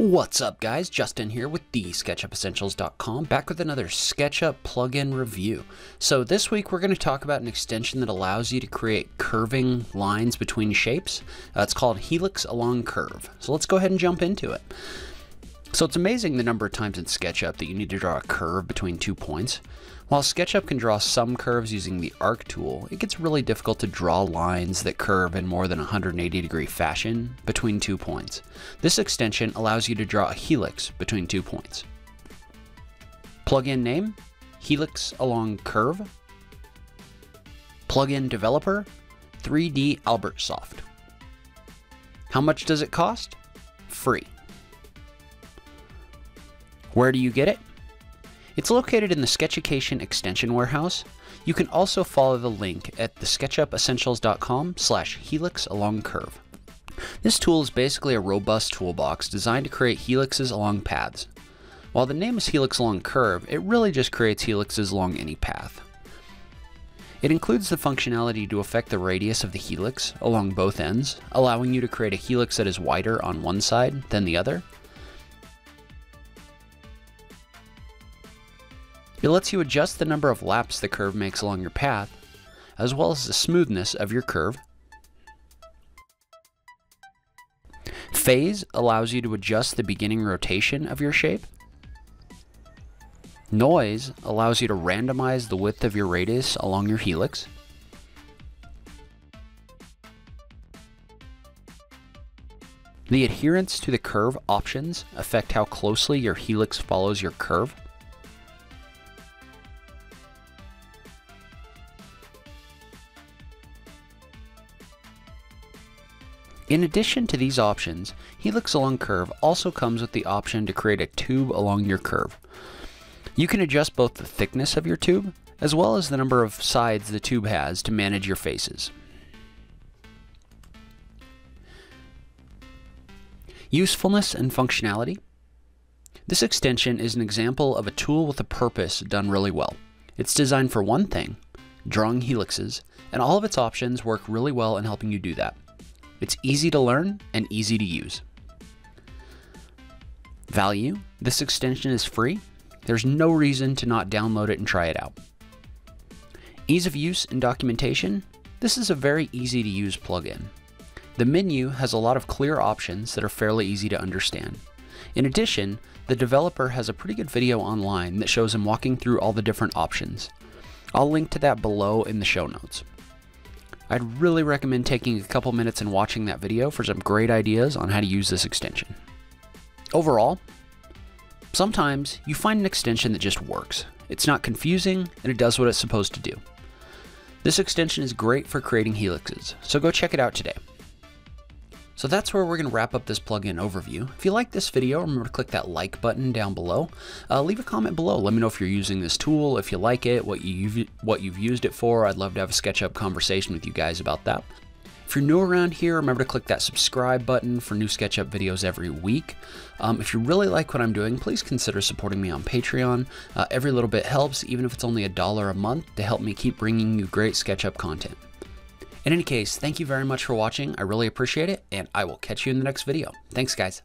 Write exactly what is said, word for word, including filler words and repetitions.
What's up, guys? Justin here with the sketchup essentials dot com, back with another SketchUp plugin review. So this week we're going to talk about an extension that allows you to create curving lines between shapes. Uh, it's called Helix Along Curve. So let's go ahead and jump into it. So it's amazing the number of times in SketchUp that you need to draw a curve between two points. While SketchUp can draw some curves using the arc tool, it gets really difficult to draw lines that curve in more than one hundred eighty degree fashion between two points. This extension allows you to draw a helix between two points. Plugin name, Helix Along Curve. Plugin developer, three D Albertsoft. How much does it cost? Free. Where do you get it? It's located in the Sketchucation extension warehouse. You can also follow the link at the sketchup essentials dot com slash helix along curve. This tool is basically a robust toolbox designed to create helixes along paths. While the name is Helix Along Curve, it really just creates helixes along any path. It includes the functionality to affect the radius of the helix along both ends, allowing you to create a helix that is wider on one side than the other. It lets you adjust the number of laps the curve makes along your path, as well as the smoothness of your curve. Phase allows you to adjust the beginning rotation of your shape. Noise allows you to randomize the width of your radius along your helix. The adherence to the curve options affect how closely your helix follows your curve. In addition to these options, Helix Along Curve also comes with the option to create a tube along your curve. You can adjust both the thickness of your tube, as well as the number of sides the tube has to manage your faces. Usefulness and functionality. This extension is an example of a tool with a purpose done really well. It's designed for one thing, drawing helixes, and all of its options work really well in helping you do that. It's easy to learn and easy to use. Value, this extension is free. There's no reason to not download it and try it out. Ease of use and documentation, this is a very easy to use plugin. The menu has a lot of clear options that are fairly easy to understand. In addition, the developer has a pretty good video online that shows him walking through all the different options. I'll link to that below in the show notes. I'd really recommend taking a couple minutes and watching that video for some great ideas on how to use this extension. Overall, sometimes you find an extension that just works. It's not confusing and it does what it's supposed to do. This extension is great for creating helixes, so go check it out today. So that's where we're going to wrap up this plugin overview. If you like this video, remember to click that like button down below. Uh, leave a comment below. Let me know if you're using this tool, if you like it, what you've, what you've used it for. I'd love to have a SketchUp conversation with you guys about that. If you're new around here, remember to click that subscribe button for new SketchUp videos every week. Um, if you really like what I'm doing, please consider supporting me on Patreon. Uh, every little bit helps, even if it's only a dollar a month, to help me keep bringing you great SketchUp content. In any case, thank you very much for watching. I really appreciate it, and I will catch you in the next video. Thanks, guys.